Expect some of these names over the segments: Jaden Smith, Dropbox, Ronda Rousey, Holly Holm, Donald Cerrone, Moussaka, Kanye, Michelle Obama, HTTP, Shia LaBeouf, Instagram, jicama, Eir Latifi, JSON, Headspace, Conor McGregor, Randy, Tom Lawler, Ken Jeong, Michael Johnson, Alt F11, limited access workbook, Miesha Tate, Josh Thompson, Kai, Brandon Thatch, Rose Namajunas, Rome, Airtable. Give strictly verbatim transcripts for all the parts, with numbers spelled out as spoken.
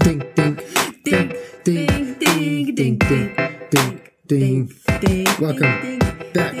Ding ding ding ding ding ding ding ding ding. Welcome back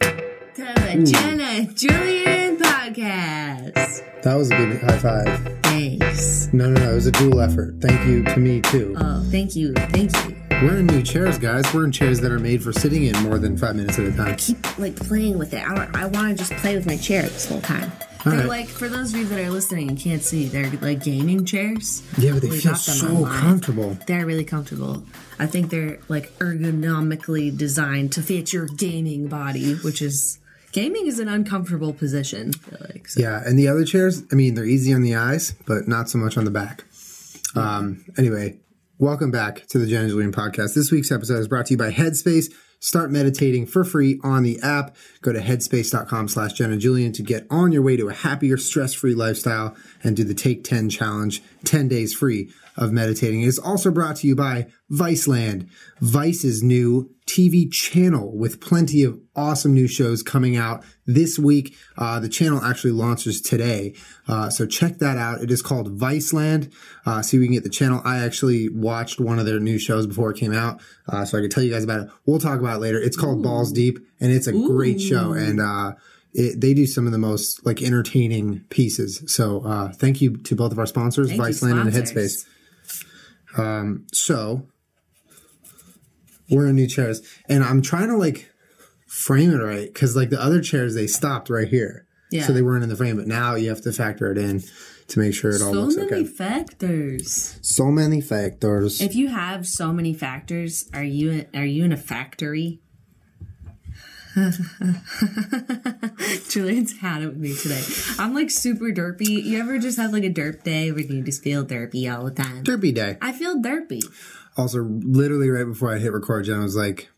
to the Jenna Julien Podcast. That was a good high five. Thanks. No, no, no. It was a dual effort. Thank you to me too. Oh, thank you, thank you. We're in new chairs, guys. We're in chairs that are made for sitting in more than five minutes at a time. I keep like playing with it. I don't, I want to just play with my chair this whole time. They're right. Like, for those of you that are listening and can't see, they're like gaming chairs. Yeah, but they we feel so online. comfortable. They're really comfortable. I think they're like ergonomically designed to fit your gaming body, which is, gaming is an uncomfortable position, I feel like. So. Yeah, and the other chairs, I mean, they're easy on the eyes, but not so much on the back. Yeah. Um, anyway, welcome back to the Jenna Julien Podcast. This week's episode is brought to you by Headspace. Start meditating for free on the app. Go to headspace.com slash Jenna Julien to get on your way to a happier, stress-free lifestyle and do the Take ten Challenge, ten days free of meditating. It is also brought to you by Viceland, Vice's new T V channel with plenty of awesome new shows coming out this week. Uh, the channel actually launches today, uh, so check that out. It is called Viceland. Uh, see if we can get the channel. I actually watched one of their new shows before it came out, uh, so I could tell you guys about it. We'll talk about it later. It's called Ooh. Balls Deep, and it's a Ooh. great show, and uh, it, they do some of the most like entertaining pieces. So uh, thank you to both of our sponsors, thank Viceland and Headspace. Um, so... We're in new chairs, and I'm trying to, like, frame it right, because, like, the other chairs, they stopped right here. Yeah. So they weren't in the frame, but now you have to factor it in to make sure it all looks okay. So many factors. So many factors. If you have so many factors, are you in, are you in a factory? Julian's had it with me today. I'm like super derpy. You ever just have, like, a derp day where you just feel derpy all the time? Derpy day. I feel derpy. Also, literally right before I hit record, Jen was like,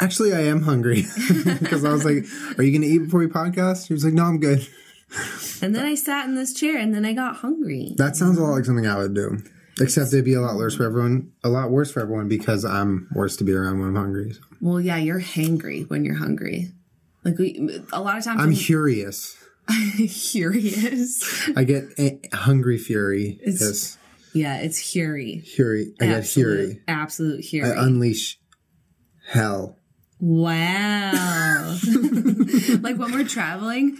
actually, I am hungry. Because I was like, are you going to eat before we podcast? She was like, no, I'm good. And then I sat in this chair, and then I got hungry. That sounds a lot like something I would do. Except it'd be a lot worse for everyone, a lot worse for everyone because I'm worse to be around when I'm hungry. So. Well, yeah, you're hangry when you're hungry. Like, we, a lot of times... I'm curious. Curious. I get a hungry fury. It's... Yes. Yeah, it's fury. Fury. I got fury. Absolute fury. I unleash hell. Wow. Like when we're traveling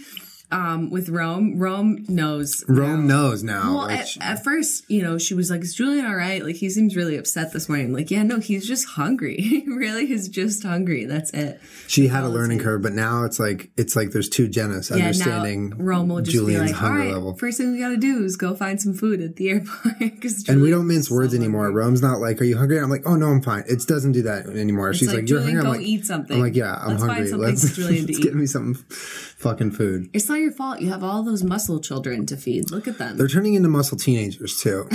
um, with Rome, Rome knows. Rome now. knows now. Well, at, at first, you know, she was like, is Julian all right? Like, he seems really upset this morning. I'm like, yeah, no, he's just hungry. He really is just hungry. That's it. She had a learning curve, but now it's like, it's like there's two Jennas yeah, understanding Rome will just Julian's be like, hunger all right, level. First thing we got to do is go find some food at the airport. And we don't mince words so anymore. Hungry. Rome's not like, are you hungry? I'm like, oh, no, I'm fine. It doesn't do that anymore. It's She's like, like Julian, you're hungry. Go like, eat something. I'm like, yeah, I'm let's hungry. Find let's Julian to let's eat. Get me some fucking food. It's not your fault. You have all those muscle children to feed. Look at them. They're turning into muscle teenagers too.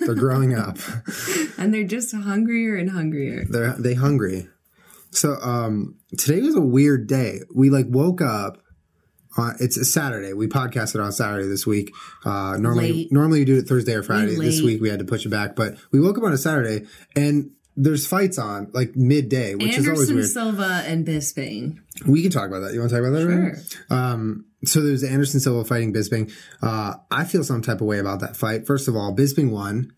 They're growing up, and they're just hungrier and hungrier. They're they hungry. So um, today was a weird day. We like woke up. On, it's a Saturday. We podcasted on Saturday this week. Uh, normally, late. normally we do it Thursday or Friday. Late. This week we had to push it back, but we woke up on a Saturday and. There's fights on, like, midday, which Anderson is always weird. Anderson Silva and Bisping. We can talk about that. You want to talk about that? Sure. Right? Um, so there's Anderson Silva fighting Bisping. Uh, I feel some type of way about that fight. First of all, Bisping won,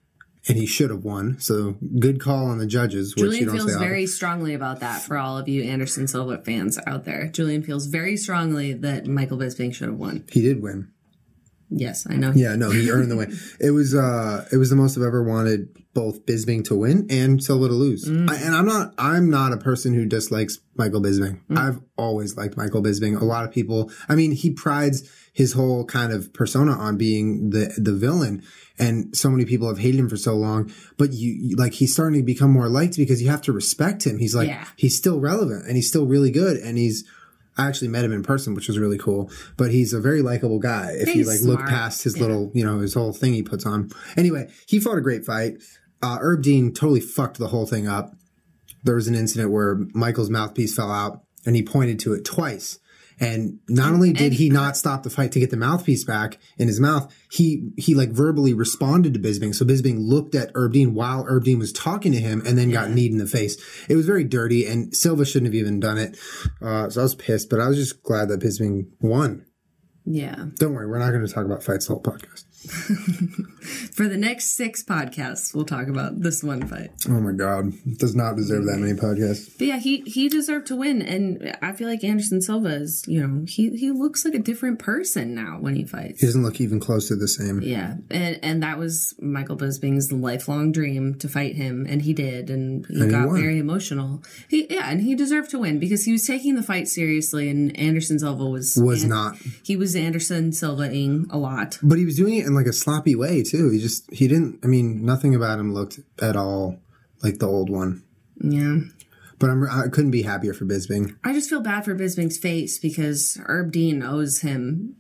and he should have won. So good call on the judges. Which Julian you don't feels say very strongly about that for all of you Anderson Silva fans out there. Julian feels very strongly that Michael Bisping should have won. He did win. Yes, I know. Yeah, no, he earned the win. It was uh, it was the most I've ever wanted both Bisping to win and Silva to lose. Mm. I, and I'm not I'm not a person who dislikes Michael Bisping. Mm. I've always liked Michael Bisping. A lot of people, I mean, he prides his whole kind of persona on being the the villain. And so many people have hated him for so long, but you like he's starting to become more liked because you have to respect him. He's like yeah. he's still relevant and he's still really good and he's I actually met him in person, which was really cool. But he's a very likable guy if he's you like smart. look past his yeah. little, you know, his whole thing he puts on. Anyway, he fought a great fight. Uh, Herb Dean totally fucked the whole thing up. There was an incident where Michael's mouthpiece fell out, and he pointed to it twice. And not only did he not stop the fight to get the mouthpiece back in his mouth, he he like verbally responded to Bisping. So Bisping looked at Herb Dean while Herb Dean was talking to him, and then yeah. got kneed in the face. It was very dirty, and Silva shouldn't have even done it. Uh, so I was pissed, but I was just glad that Bisping won. Yeah. Don't worry, we're not going to talk about fights the whole podcast. For the next six podcasts, we'll talk about this one fight. Oh my God, does not deserve that many podcasts. But yeah, he he deserved to win, and I feel like Anderson Silva is, you know, he he looks like a different person now when he fights. He doesn't look even close to the same. Yeah, and and that was Michael Bisping's lifelong dream to fight him, and he did, and he and got he very emotional. He yeah, and he deserved to win because he was taking the fight seriously, and Anderson Silva was was and, not. He was Anderson Silva-ing a lot, but he was doing it in like a sloppy way too. He just he didn't I mean nothing about him looked at all like the old one. Yeah, but I'm, I couldn't be happier for Bisping. I just feel bad for Bisping's face because Herb Dean owes him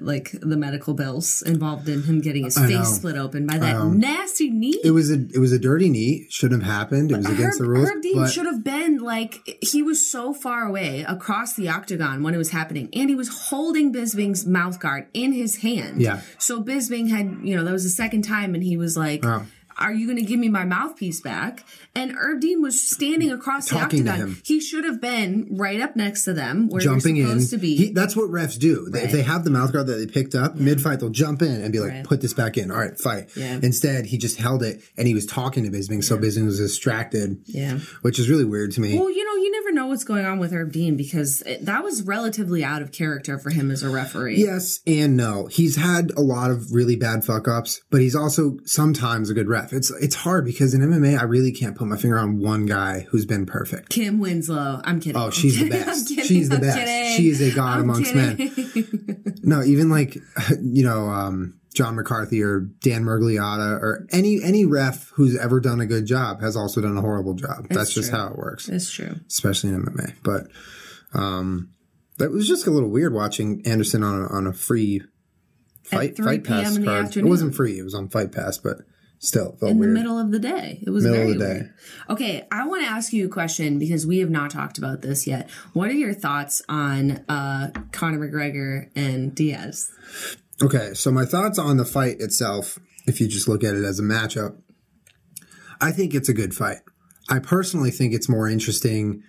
like the medical bills involved in him getting his I face know. split open by that um, nasty knee. It was a it was a dirty knee. Shouldn't have happened. It was Herb, against the rules. Herb Dean should have been like he was so far away across the octagon when it was happening, and he was holding Bisping's mouth guard in his hand. Yeah. So Bisping had you know that was the second time, and he was like. Oh. Are you going to give me my mouthpiece back? And Herb Dean was standing across Talking the octagon. He should have been right up next to them where Jumping they're supposed in. to be. He, that's what refs do. Right. If they have the mouth guard that they picked up, yeah. mid-fight, they'll jump in and be like, right. put this back in. All right, fight. Yeah. Instead, he just held it, and he was talking to Bisping, so yeah. Bisping was distracted, yeah, which is really weird to me. Well, you know, you never know what's going on with Herb Dean because it, that was relatively out of character for him as a referee. Yes and no. He's had a lot of really bad fuck-ups, but he's also sometimes a good ref. It's it's hard because in M M A, I really can't put my finger on one guy who's been perfect. Kim Winslow. I'm kidding. Oh, she's the best. Kidding, she's the I'm best. Kidding. She is a god I'm amongst kidding. men. No, even like, you know, um, John McCarthy or Dan Mergliotta or any any ref who's ever done a good job has also done a horrible job. It's That's true. just how it works. It's true. Especially in M M A. But um, that was just a little weird watching Anderson on a, on a free fight, At three Fight Pass in the card. Afternoon. It wasn't free. It was on Fight Pass, but... Still felt in weird. the middle of the day. It was middle very of the day. Weird. Okay, I want to ask you a question because we have not talked about this yet. What are your thoughts on uh, Conor McGregor and Diaz? Okay, so my thoughts on the fight itself, if you just look at it as a matchup, I think it's a good fight. I personally think it's more interesting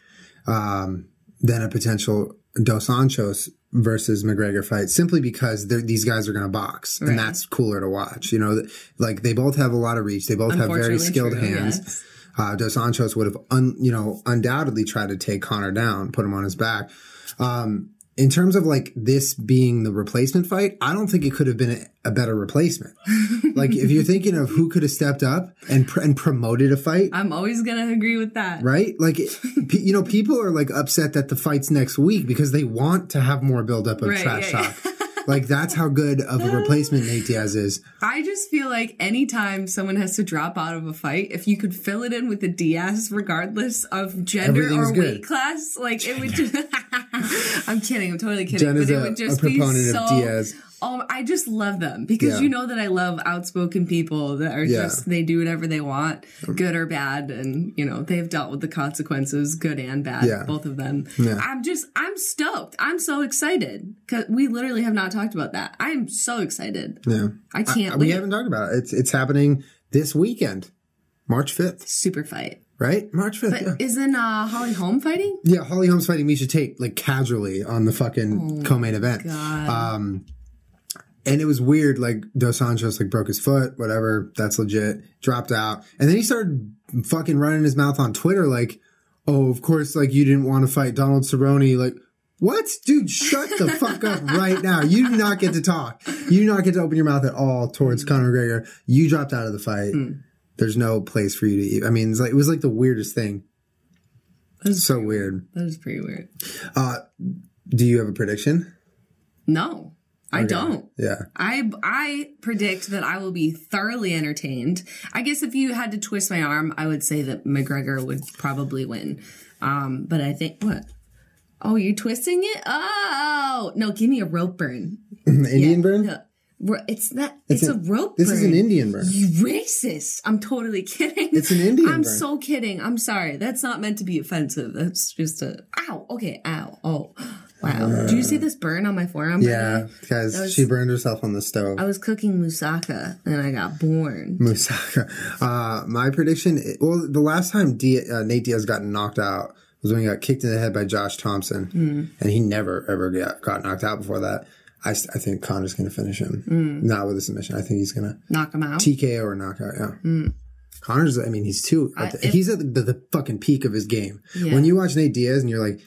um, than a potential Dos Anjos versus McGregor fight simply because these guys are going to box, right. and that's cooler to watch. You know, like they both have a lot of reach. They both have very skilled true, hands. Yes. Uh, Dos Anjos would have, un, you know, undoubtedly tried to take Conor down, put him on his back. Um, in terms of like this being the replacement fight, I don't think it could have been a, a better replacement. Like if you're thinking of who could have stepped up and pr and promoted a fight. I'm always going to agree with that. Right? Like, it, you know, people are like upset that the fight's next week because they want to have more buildup of right, trash yeah, talk. Yeah. Like that's how good of a replacement Nate Diaz is. I just feel like anytime someone has to drop out of a fight, if you could fill it in with a Diaz, regardless of gender or good. weight class, like gender. it would. Just, I'm kidding. I'm totally kidding. Jenna's but it a, would just a proponent be so, of Diaz. Um, I just love them because yeah. you know that I love outspoken people that are yeah. just they do whatever they want, good or bad, and you know they've dealt with the consequences, good and bad, yeah. both of them. Yeah. I'm just I'm stoked. I'm so excited because we literally have not talked about that. I'm so excited. Yeah, I can't. I, we wait. haven't talked about it. It's it's happening this weekend, March fifth. Super fight. Right? March fifth. But yeah. isn't uh, Holly Holm fighting? Yeah, Holly Holm's fighting Miesha Tate like casually on the fucking oh co-main event. God. Um. And it was weird, like, Dos Anjos, like, broke his foot, whatever, that's legit, dropped out. And then he started fucking running his mouth on Twitter, like, oh, of course, like, you didn't want to fight Donald Cerrone. Like, what? Dude, shut the fuck up right now. You do not get to talk. You do not get to open your mouth at all towards Conor McGregor. You dropped out of the fight. Mm. There's no place for you to eat. I mean, it's like, it was, like, the weirdest thing. That was so weird. That was pretty weird. Uh, do you have a prediction? No. I okay. don't. Yeah. I I predict that I will be thoroughly entertained. I guess if you had to twist my arm, I would say that McGregor would probably win. Um, but I think what? Oh, you're twisting it? Oh no! Give me a rope burn. An Indian yeah. burn? No. It's not. It's, it's a, a rope. This burn. is an Indian burn. You racist! I'm totally kidding. It's an Indian. I'm burn. so kidding. I'm sorry. That's not meant to be offensive. That's just a ow. Okay. Ow. Oh. Wow. Uh, Did you see this burn on my forearm? Yeah, because she burned herself on the stove. I was cooking moussaka, and I got burned. Moussaka. Uh, my prediction, well, the last time D, uh, Nate Diaz got knocked out was when he got kicked in the head by Josh Thompson, mm. and he never, ever got, got knocked out before that. I, I think Conor's going to finish him. Mm. Not with a submission. I think he's going to knock him out. T K O or knockout, yeah. Mm. Conor's, I mean, he's too, I, if, he's at the, the, the fucking peak of his game. Yeah. When you watch Nate Diaz and you're like,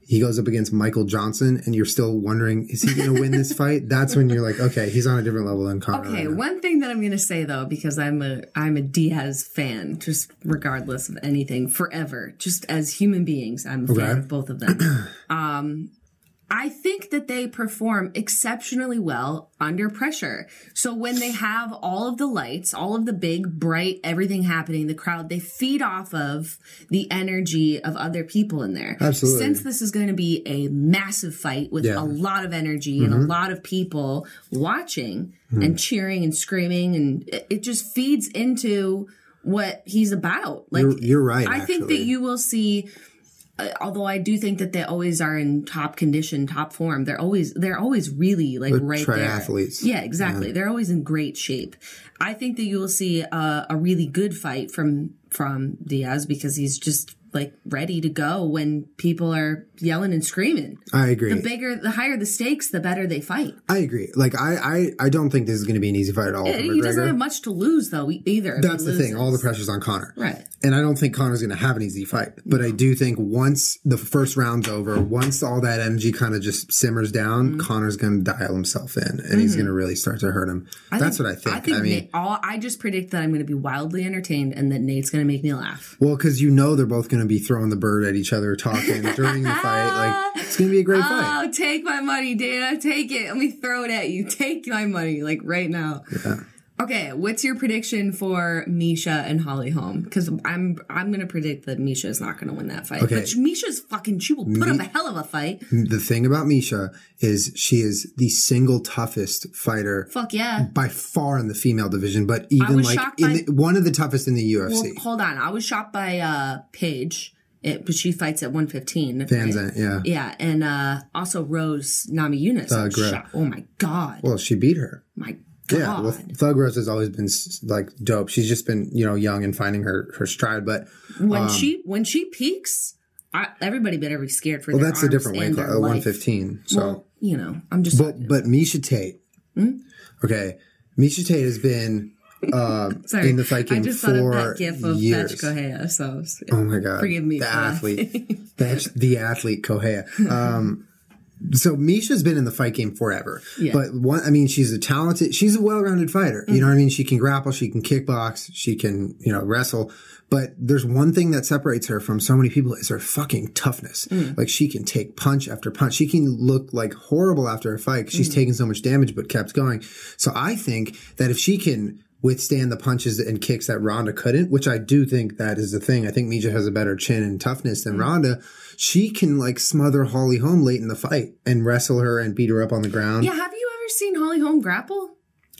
he goes up against Michael Johnson, and you're still wondering, is he going to win this fight? That's when you're like, okay, he's on a different level than Conor. Okay, right one thing that I'm going to say, though, because I'm a I'm a Diaz fan, just regardless of anything, forever, just as human beings, I'm a okay. fan of both of them. Um, I think that they perform exceptionally well under pressure. So when they have all of the lights, all of the big, bright, everything happening, the crowd, they feed off of the energy of other people in there. Absolutely. Since this is going to be a massive fight with yeah. a lot of energy mm-hmm. and a lot of people watching mm-hmm. and cheering and screaming, and it just feeds into what he's about. Like You're, you're right, I actually. think that you will see... Although I do think that they always are in top condition, top form. They're always they're always really like They're right triathletes. there. Yeah, exactly. Yeah. They're always in great shape. I think that you will see a, a really good fight from from Diaz because he's just like ready to go when people are yelling and screaming. I agree. The bigger, the higher the stakes, the better they fight. I agree. Like I, I, I don't think this is going to be an easy fight at all. Yeah, he doesn't have much to lose though either. That's the thing. All the pressure's on Conor. Right. And I don't think Conor's going to have an easy fight. But no. I do think once the first round's over, once all that energy kind of just simmers down, mm-hmm. Conor's going to dial himself in, and mm-hmm. he's going to really start to hurt him. I That's think, what I think. I think I mean, Nate, all, I just predict that I'm going to be wildly entertained, and that Nate's going to make me laugh. Well, because you know they're both going to be throwing the bird at each other, talking during the fight. Like it's going to be a great oh, fight. Oh, take my money, Dana. Take it. Let me throw it at you. Take my money, like right now. Yeah. Okay, what's your prediction for Miesha and Holly Holm? Because I'm I'm gonna predict that Miesha is not gonna win that fight. Okay. But Miesha's fucking she will put Me up a hell of a fight. The thing about Miesha is she is the single toughest fighter. Fuck yeah, by far in the female division, but even like in the, one of the toughest in the U F C. Well, hold on, I was shocked by uh, Paige. It, but she fights at one fifteen. Fanzant, yeah. Yeah, and uh, also Rose Namajunas. Uh, shocked. Oh my god. Well, she beat her. My god. God. Yeah, well, Thug Rose has always been like dope. She's just been, you know, young and finding her her stride. But when um, she when she peaks, I, everybody better be scared for. Well, their that's arms a different weight class, one fifteen. So well, you know, I'm just. But but Miesha Tate, hmm? okay, Miesha Tate has been uh, Sorry, in the fight game I just for thought of that gif of years. Kohea, so, yeah. Oh my god, forgive me, the for athlete, the, the athlete Kohea. Um, So Miesha's been in the fight game forever, yeah. but one, I mean, she's a talented, she's a well-rounded fighter. Mm-hmm. You know what I mean? She can grapple, she can kickbox, she can, you know, wrestle. But there's one thing that separates her from so many people is her fucking toughness. Mm. Like she can take punch after punch. She can look like horrible after a fight because she's mm-hmm. taken so much damage but kept going. So I think that if she can withstand the punches and kicks that Ronda couldn't, which I do think that is the thing. I think Miesha has a better chin and toughness than mm-hmm. Ronda. She can like smother Holly Holm late in the fight and wrestle her and beat her up on the ground. Yeah, have you ever seen Holly Holm grapple?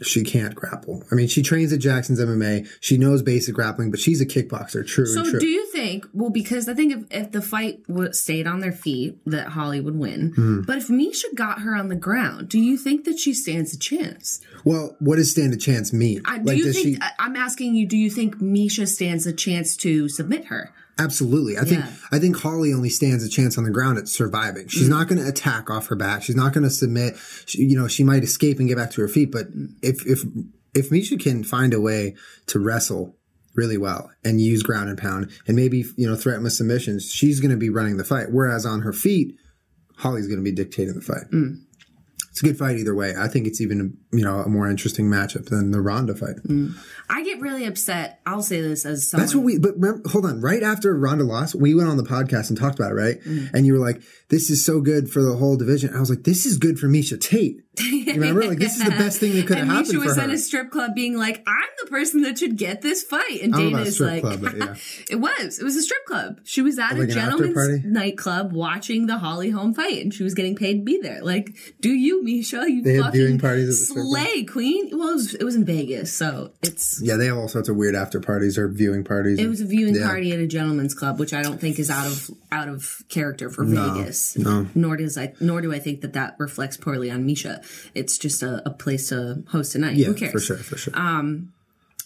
She can't grapple. I mean, she trains at Jackson's M M A. She knows basic grappling, but she's a kickboxer, true so and true. So do you think, well, because I think if, if the fight stayed on their feet, that Holly would win. Mm. But if Miesha got her on the ground, do you think that she stands a chance? Well, what does stand a chance mean? Uh, do like, you think, she... I'm asking you, do you think Miesha stands a chance to submit her? Absolutely. I think yeah. I think Holly only stands a chance on the ground at surviving. She's mm-hmm. not going to attack off her back. She's not going to submit. She, you know, she might escape and get back to her feet. But if if if Miesha can find a way to wrestle really well and use ground and pound and maybe, you know, threaten with submissions, she's going to be running the fight. Whereas on her feet, Holly's going to be dictating the fight. Mm. It's a good fight either way. I think it's even, you know, a more interesting matchup than the Ronda fight. Mm. I get really upset. I'll say this as someone. That's what we, but remember, hold on. Right after Ronda lost, we went on the podcast and talked about it, right? Mm. And you were like, this is so good for the whole division. I was like, this is good for Miesha Tate. You remember? Like, this is the best thing that could have happened for her. And Miesha was at a strip club being like, I'm the person that should get this fight. And Dana is like, club, yeah. It was. It was a strip club. She was at oh, like a gentleman's nightclub watching the Holly Holm fight, and she was getting paid to be there. Like, do you, Miesha? You they fucking viewing parties at the slay, queen. Well, it was, it was in Vegas, so it's... Yeah, they have all sorts of weird after parties or viewing parties. It and, was a viewing yeah. party at a gentleman's club, which I don't think is out of out of character for no, Vegas. No. Nor, does I, nor do I think that that reflects poorly on Miesha. It's just a, a place to host a night. Yeah, who cares? For sure, for sure. Um,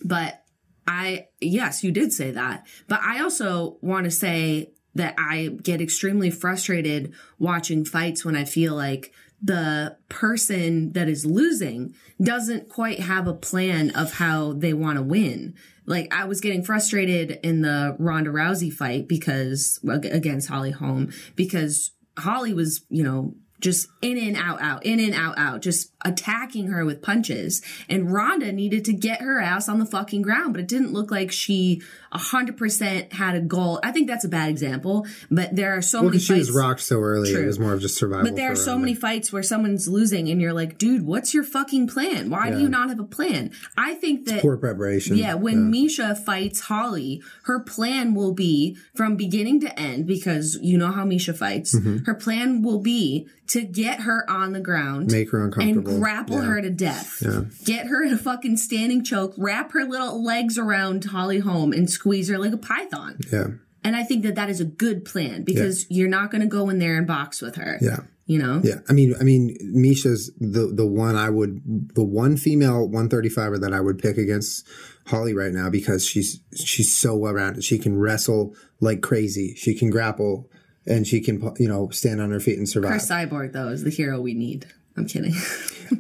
but I, yes, you did say that. But I also want to say that I get extremely frustrated watching fights when I feel like the person that is losing doesn't quite have a plan of how they want to win. Like, I was getting frustrated in the Ronda Rousey fight because against Holly Holm, because Holly was, you know, just in and out, out, in and out, out, just attacking her with punches. And Ronda needed to get her ass on the fucking ground, but it didn't look like she one hundred percent had a goal. I think that's a bad example, but there are so well, many fights. She was rocked so early. True. It was more of just survival. But there are so Ronda. many fights where someone's losing and you're like, dude, what's your fucking plan? Why yeah. do you not have a plan? I think that... It's poor preparation. Yeah, when yeah. Miesha fights Holly, her plan will be from beginning to end, because you know how Miesha fights. Mm-hmm. Her plan will be to get her on the ground. Make her uncomfortable. And grapple yeah. her to death. Yeah. Get her in a fucking standing choke. Wrap her little legs around Holly Holm and squeeze her like a python. Yeah. And I think that that is a good plan, because yeah. you're not going to go in there and box with her. Yeah. You know? Yeah. I mean, I mean, Miesha's the, the one I would, the one female one thirty-fiver that I would pick against Holly right now, because she's, she's so well-rounded. She can wrestle like crazy. She can grapple. And she can, you know, stand on her feet and survive. Chris Cyborg, though, is the hero we need. I'm kidding.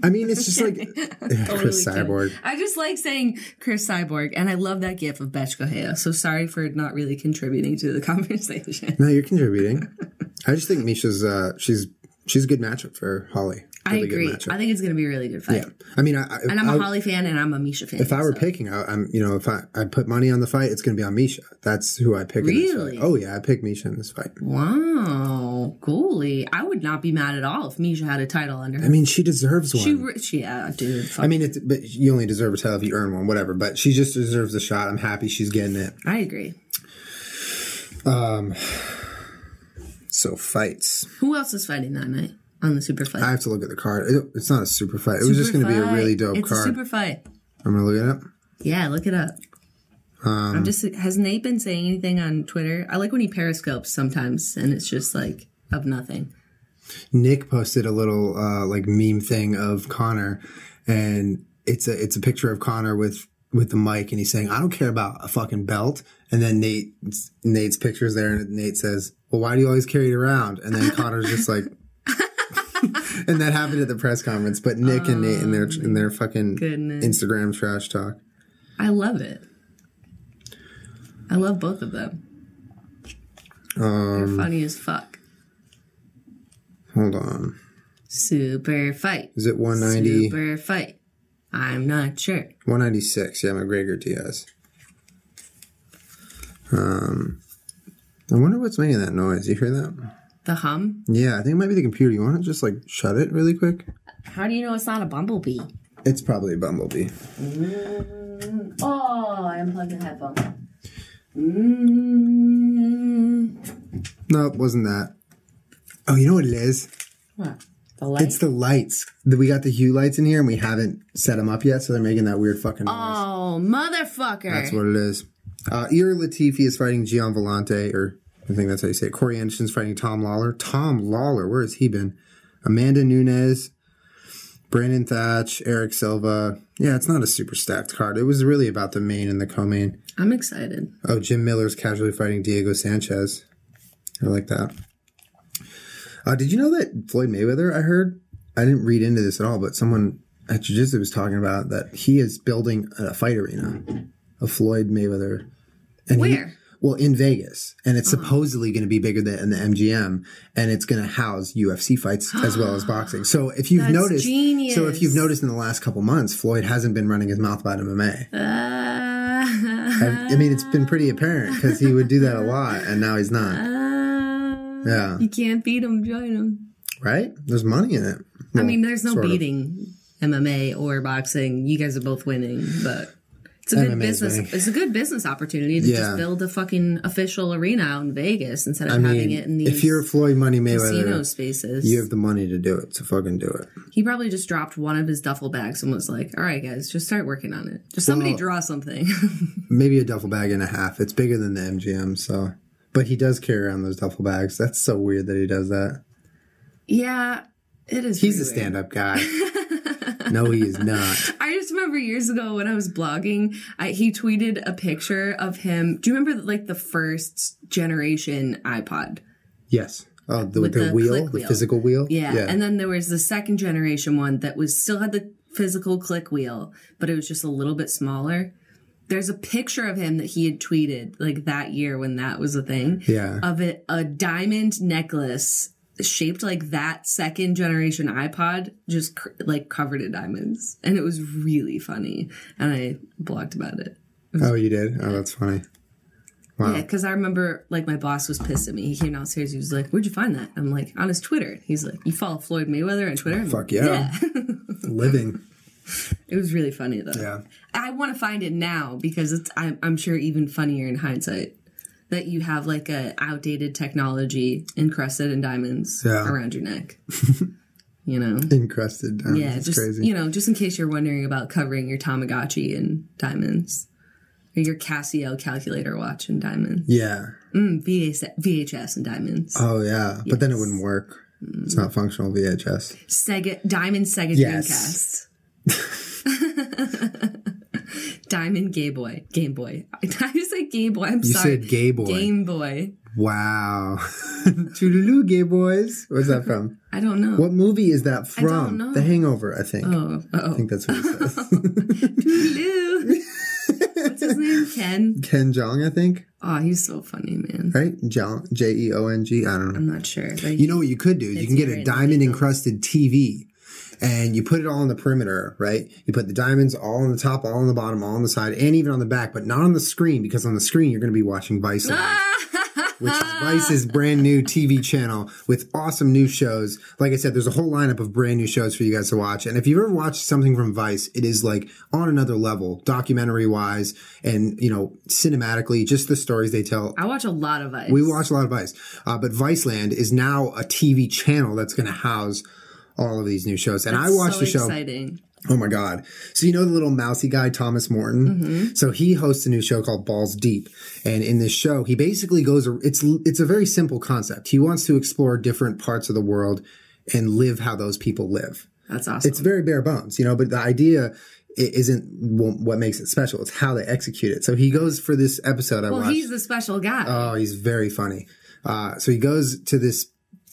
I mean, it's just like yeah, totally Chris Cyborg. Kidding. I just like saying Chris Cyborg, and I love that gif of Betch Gohea. So sorry for not really contributing to the conversation. No, you're contributing. I just think Miesha's uh, she's she's a good matchup for Holly. Really I agree. I think it's going to be a really good fight. Yeah. I mean, I, I, and I'm a I, Holly fan, and I'm a Miesha fan. If I were so. picking, I, I'm you know, if I, I put money on the fight, it's going to be on Miesha. That's who I pick. Really? In this fight. Oh yeah, I pick Miesha in this fight. Wow, coolie. I would not be mad at all if Miesha had a title under her. I mean, she deserves one. She, she yeah, dude. Fuck. I mean, it's, but you only deserve a title if you earn one, whatever. But she just deserves a shot. I'm happy she's getting it. I agree. Um, so fights. Who else is fighting that night? On the super fight. I have to look at the card. It, it's not a super fight. It super was just going to be a really dope it's card. It's a super fight. I'm going to look it up? Yeah, look it up. Um, I'm just. Has Nate been saying anything on Twitter? I like when he periscopes sometimes, and it's just like of nothing. Nick posted a little uh, like meme thing of Connor, and it's a it's a picture of Connor with with the mic, and he's saying, "I don't care about a fucking belt." And then Nate Nate's picture's there, and Nate says, "Well, why do you always carry it around?" And then Connor's just like. And that happened at the press conference, but Nick um, and Nate in their in their fucking goodness. Instagram trash talk. I love it. I love both of them. Um, They're funny as fuck. Hold on. Super fight. Is it one ninety? Super fight. I'm not sure. one ninety-six. Yeah, McGregor Diaz. Um, I wonder what's making that noise. You hear that? The hum? Yeah, I think it might be the computer. You want to just, like, shut it really quick? How do you know it's not a bumblebee? It's probably a bumblebee. Mm. Oh, I unplugged the headphone. Mm. No, it wasn't that. Oh, you know what it is? What? The lights? It's the lights. We got the Hue lights in here, and we haven't set them up yet, so they're making that weird fucking noise. Oh, motherfucker. That's what it is. Uh, Eir Latifi is fighting Gian Vellante, or... I think that's how you say it. Corey Anderson's fighting Tom Lawler. Tom Lawler, where has he been? Amanda Nunes, Brandon Thatch, Eric Silva. Yeah, it's not a super stacked card. It was really about the main and the co-main. I'm excited. Oh, Jim Miller's casually fighting Diego Sanchez. I like that. Uh, did you know that Floyd Mayweather, I heard? I didn't read into this at all, but someone at Jiu-Jitsu was talking about that he is building a fight arena. A Floyd Mayweather. And where? He, Well, in Vegas, and it's uh-huh. supposedly going to be bigger than the M G M, and it's going to house U F C fights as well as boxing. So if you've That's noticed, genius. so if you've noticed in the last couple months, Floyd hasn't been running his mouth about M M A. Uh, I, I mean, it's been pretty apparent because he would do that a lot, and now he's not. Uh, yeah, you can't beat him, join him. Right? There's money in it. Well, I mean, there's no beating of. M M A or boxing. You guys are both winning, but. It's a good business. Bank. It's a good business opportunity to yeah. just build a fucking official arena out in Vegas instead of I mean, having it in these if you're Floyd Money Mayweather casino spaces. You have the money to do it, so fucking do it. He probably just dropped one of his duffel bags and was like, "All right, guys, just start working on it. Just somebody well, draw something." Maybe a duffel bag and a half. It's bigger than the M G M, so. But he does carry around those duffel bags. That's so weird that he does that. Yeah, it is. He's a stand-up guy. No, he is not. I just remember years ago when I was blogging, I, he tweeted a picture of him. Do you remember like the first generation iPod? Yes. Oh, the, with the, the wheel, the wheel. physical wheel? Yeah. yeah. And then there was the second generation one that was still had the physical click wheel, but it was just a little bit smaller. There's a picture of him that he had tweeted like that year when that was a thing. Yeah. Of it, a diamond necklace shaped like that second generation iPod, just like covered in diamonds. And it was really funny. And I blogged about it. It was, oh, you did? Yeah. Oh, that's funny. Wow. Yeah, because I remember, like, my boss was pissed at me. He came downstairs. He was like, where'd you find that? I'm like, on his Twitter. He's like, you follow Floyd Mayweather on Twitter? Oh, fuck yeah. yeah. Living. It was really funny, though. Yeah. I want to find it now because it's, I'm, I'm sure, even funnier in hindsight that you have, like, a outdated technology encrusted in diamonds yeah. around your neck. You know? Encrusted diamonds. Yeah, it's just, crazy. You know, just in case you're wondering about covering your Tamagotchi in diamonds. Your Casio calculator watch and diamonds. Yeah. Mm, V H S and diamonds. Oh, yeah. Yes. But then it wouldn't work. Mm. It's not functional V H S. Sega Diamond Sega yes. Dreamcast. Diamond Gay Boy. Game Boy. I just said Gay Boy. I'm you sorry. You said Gay Boy. Game Boy. Wow. Toodaloo, Gay Boys. Where's that from? I don't know. What movie is that from? I don't know. The Hangover, I think. Oh. Uh-oh. I think that's what it says. Toodaloo. What's his name? Ken? Ken Jeong, I think. Oh, he's so funny, man. Right? Jeong, J E O N G? I don't know. I'm not sure. Like, you know what you could do? You can get a diamond-encrusted T V, and you put it all on the perimeter, right? You put the diamonds all on the top, all on the bottom, all on the side, and even on the back, but not on the screen, because on the screen, you're going to be watching Viceland, which is Vice's brand new T V channel with awesome new shows. Like I said, there's a whole lineup of brand new shows for you guys to watch. And if you've ever watched something from Vice, it is like on another level, documentary-wise and, you know, cinematically, just the stories they tell. I watch a lot of Vice. We watch a lot of Vice. Uh, but Viceland is now a T V channel that's going to house all of these new shows. And that's I watched so the show. Exciting. Oh, my God. So you know the little mousy guy, Thomas Morton? Mm-hmm. So he hosts a new show called Balls Deep. And in this show, he basically goes – it's it's a very simple concept. He wants to explore different parts of the world and live how those people live. That's awesome. It's very bare bones, you know, but the idea – it isn't what makes it special. It's how they execute it. So he goes for this episode I well, watched. Well, he's the special guy. Oh, he's very funny. Uh, so he goes to this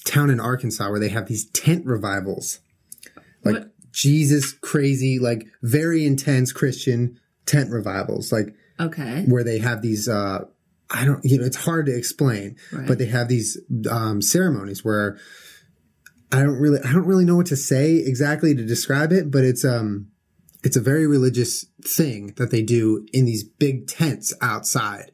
town in Arkansas where they have these tent revivals. Like what? Jesus, crazy, like very intense Christian tent revivals, like okay, where they have these. Uh, I don't, you know, it's hard to explain, right. But they have these um, ceremonies where I don't really, I don't really know what to say exactly to describe it, but it's um, it's a very religious thing that they do in these big tents outside.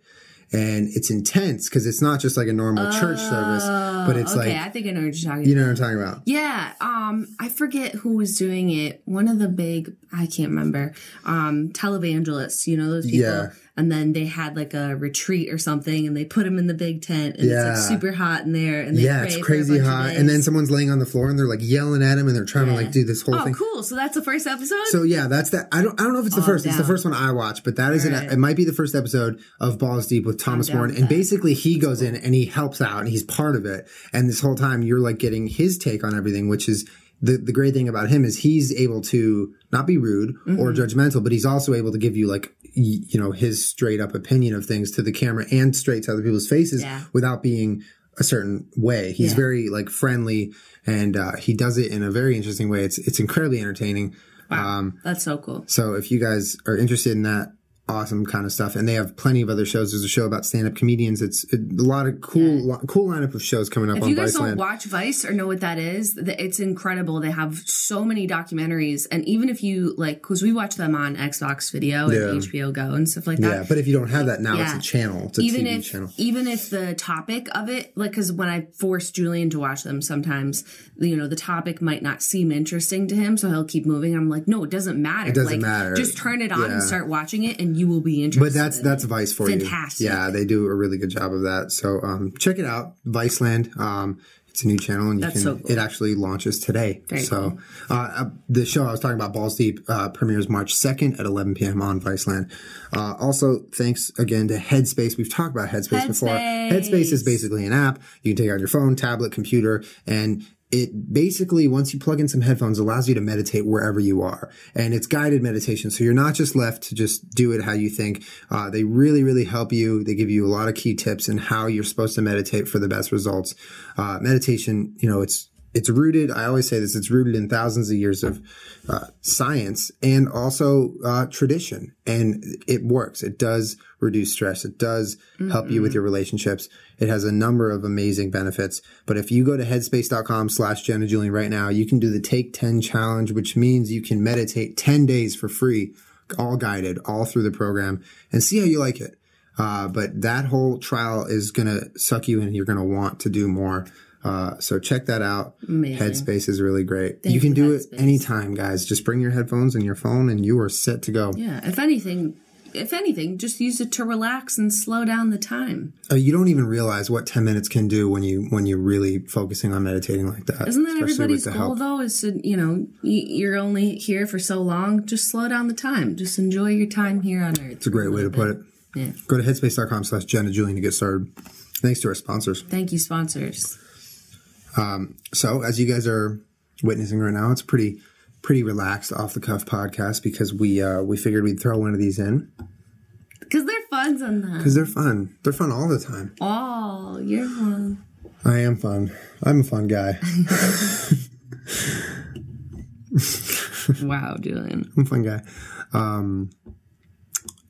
And it's intense because it's not just like a normal oh, church service, but it's okay, like okay, I think I know what you're talking. You know about. What I'm talking about? Yeah. Um, I forget who was doing it. One of the big, I can't remember. Um, televangelists, you know those people. Yeah. And then they had like a retreat or something, and they put them in the big tent, and yeah. it's like super hot in there, and they yeah, pray it's crazy for a bunch hot. Of days. And then someone's laying on the floor, and they're like yelling at him, and they're trying yeah. to like do this whole oh, thing. Oh, cool! So that's the first episode. So yeah, that's that. I don't, I don't know if it's oh, the first. Down. It's the first one I watched, but that is right. an, it might be the first episode of Balls Deep with Thomas Morton, and basically he goes in and he helps out and he's part of it, and this whole time you're like getting his take on everything, which is the the great thing about him is he's able to not be rude mm-hmm. or judgmental, but he's also able to give you like you know his straight up opinion of things to the camera and straight to other people's faces yeah. without being a certain way. He's yeah. very like friendly, and uh, he does it in a very interesting way. It's it's incredibly entertaining. Wow, um, that's so cool. So if you guys are interested in that. Awesome kind of stuff, and they have plenty of other shows. There's a show about stand-up comedians. It's a lot of cool, yeah. lo cool lineup of shows coming up. If on you guys Vice don't Land. Watch Vice or know what that is, it's incredible. They have so many documentaries, and even if you like, because we watch them on Xbox Video and yeah. H B O Go and stuff like that. Yeah, but if you don't have that now, yeah. it's a channel. It's a even T V if, channel. Even if the topic of it, like, because when I force Julian to watch them, sometimes you know the topic might not seem interesting to him, so he'll keep moving. I'm like, no, it doesn't matter. It doesn't like, matter. Just turn it on yeah. and start watching it, and you will be interested. But that's that's Vice for Fantastic. You. Fantastic. Yeah, they do a really good job of that. So um, check it out, Viceland. Um, it's a new channel, and you that's can, so cool. It actually launches today. Very so cool. uh, the show I was talking about, Balls Deep, uh, premieres March second at eleven p m on Viceland. Uh, also, thanks again to Headspace. We've talked about Headspace, Headspace before. Headspace is basically an app you can take on your phone, tablet, computer, and it basically, once you plug in some headphones, allows you to meditate wherever you are. And it's guided meditation. So you're not just left to just do it how you think. Uh, they really, really help you. They give you a lot of key tips in how you're supposed to meditate for the best results. Uh, meditation, you know, it's, it's rooted, I always say this, it's rooted in thousands of years of uh, science and also uh, tradition. And it works. It does reduce stress. It does mm-hmm. help you with your relationships. It has a number of amazing benefits. But if you go to headspace.com slash Jenna Julien right now, you can do the Take ten Challenge, which means you can meditate ten days for free, all guided, all through the program, and see how you like it. Uh, but that whole trial is going to suck you in. You're going to want to do more. Uh, so check that out. Amazing. Headspace is really great. Thank you can do Headspace. It anytime, guys. Just bring your headphones and your phone and you are set to go. Yeah. If anything, if anything, just use it to relax and slow down the time. Uh, you don't even realize what ten minutes can do when you, when you're really focusing on meditating like that. Isn't that everybody's goal help. though? Is to, you know, you're only here for so long. Just slow down the time. Just enjoy your time here on Earth. It's a great way to put it. Yeah. Go to headspace.com slash Jenna Julien to get started. Thanks to our sponsors. Thank you, sponsors. Um, so as you guys are witnessing right now, it's pretty, pretty relaxed off the cuff podcast because we, uh, we figured we'd throw one of these in because they're fun sometimes. Because they're fun. They're fun all the time. Oh, you're fun. I am fun. I'm a fun guy. Wow, Julien. I'm a fun guy. Um,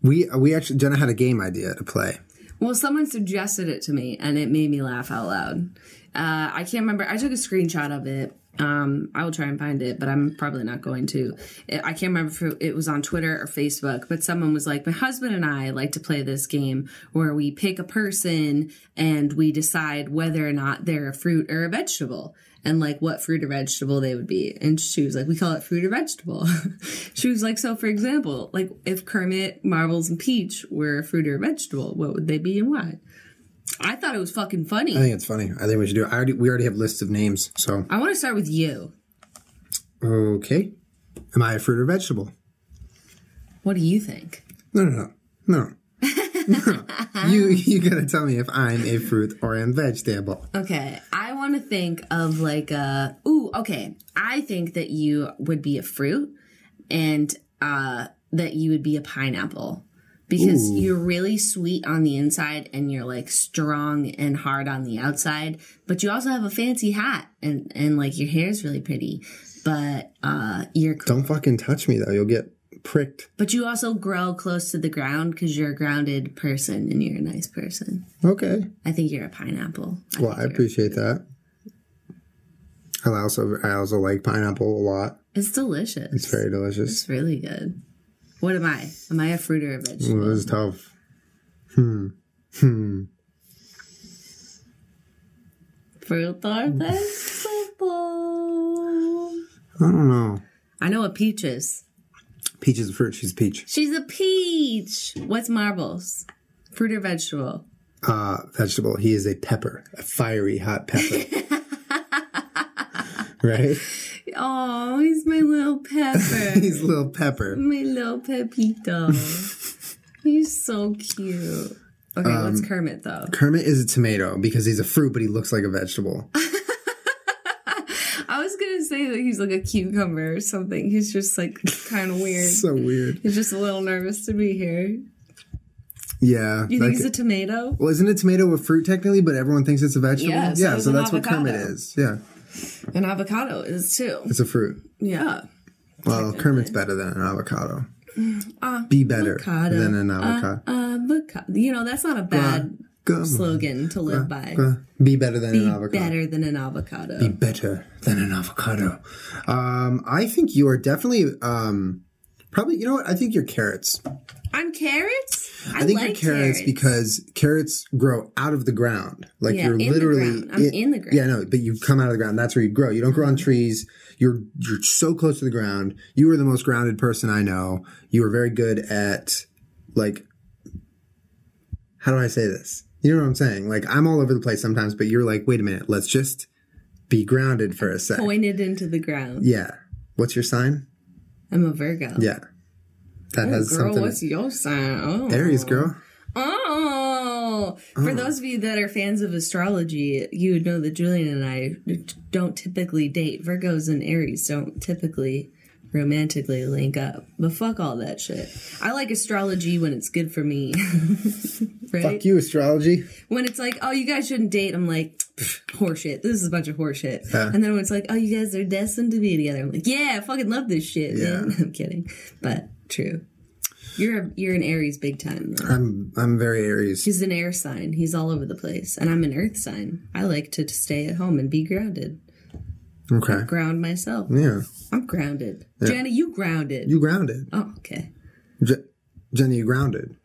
we, we actually, Jenna had a game idea to play. Well, someone suggested it to me and it made me laugh out loud. Uh, I can't remember. I took a screenshot of it. Um, I will try and find it, but I'm probably not going to. I can't remember if it was on Twitter or Facebook, but someone was like, my husband and I like to play this game where we pick a person and we decide whether or not they're a fruit or a vegetable and like what fruit or vegetable they would be. And she was like, we call it fruit or vegetable. She was like, so for example, like if Kermit, Marbles, and Peach were a fruit or a vegetable, what would they be and why? I thought it was fucking funny. I think it's funny. I think we should do it. I already, we already have lists of names, so. I want to start with you. Okay. Am I a fruit or vegetable? What do you think? No, no, no. No. No. You, you got to tell me if I'm a fruit or a vegetable. Okay. I want to think of like a, ooh, okay. I think that you would be a fruit and uh, that you would be a pineapple. Because Ooh. You're really sweet on the inside and you're like strong and hard on the outside, but you also have a fancy hat and, and like your hair's really pretty, but uh, you're cool. Don't fucking touch me though. You'll get pricked. But you also grow close to the ground because you're a grounded person and you're a nice person. Okay. I think you're a pineapple. I well, I appreciate that. I also, I also like pineapple a lot. It's delicious. It's very delicious. It's really good. What am I? Am I a fruit or a vegetable? Well, this is tough. Hmm. Hmm. Fruit or vegetable? I don't know. I know what peach is. Peach is a fruit. She's a peach. She's a peach. What's Marbles? Fruit or vegetable? Uh, vegetable. He is a pepper. A fiery hot pepper. Right? Oh, he's my little pepper. He's little pepper. My little Pepito. He's so cute. Okay, um, what's Kermit, though? Kermit is a tomato because he's a fruit, but he looks like a vegetable. I was going to say that he's like a cucumber or something. He's just like kind of weird. So weird. He's just a little nervous to be here. Yeah. You think it's a tomato? Well, isn't a tomato a fruit technically, but everyone thinks it's a vegetable? Yeah, so, yeah, so that's avocado. What Kermit is. Yeah. An avocado is too. It's a fruit. Yeah. Well, Kermit's better than an avocado. Uh, Be better avocado. Than an avocado. Uh, avocado. You know, that's not a bad uh, slogan to live uh, by. Uh, Be better than Be an avocado. Be better than an avocado. Be better than an avocado. Um, I think you are definitely um, probably, you know what? I think you're carrots. I'm carrots? I, I think like you're carrots, carrots because carrots grow out of the ground. Like yeah, you're in literally the ground. I'm in, in the ground. Yeah, no, but you come out of the ground. That's where you grow. You don't grow on trees. You're you're so close to the ground. You are the most grounded person I know. You are very good at like how do I say this? You know what I'm saying? Like I'm all over the place sometimes, but you're like, wait a minute, let's just be grounded for a second. Pointed into the ground. Yeah. What's your sign? I'm a Virgo. Yeah. That oh, has girl, something. What's your sign? Oh. Aries, girl. Oh. Well, for mm. those of you that are fans of astrology, you would know that Julian and I don't typically date. Virgos and Aries don't typically romantically link up. But fuck all that shit. I like astrology when it's good for me. Right? Fuck you, astrology. When it's like, oh, you guys shouldn't date, I'm like, horseshit. This is a bunch of horseshit. Huh. And then when it's like, oh, you guys are destined to be together, I'm like, yeah, I fucking love this shit, yeah. man. I'm kidding. But true. You're a, you're an Aries big time. Though. I'm I'm very Aries. He's an air sign. He's all over the place. And I'm an earth sign. I like to, to stay at home and be grounded. Okay. I ground myself. Yeah. I'm grounded. Yeah. Jenna, you grounded. You grounded. Oh, okay. Je Jenna, you grounded.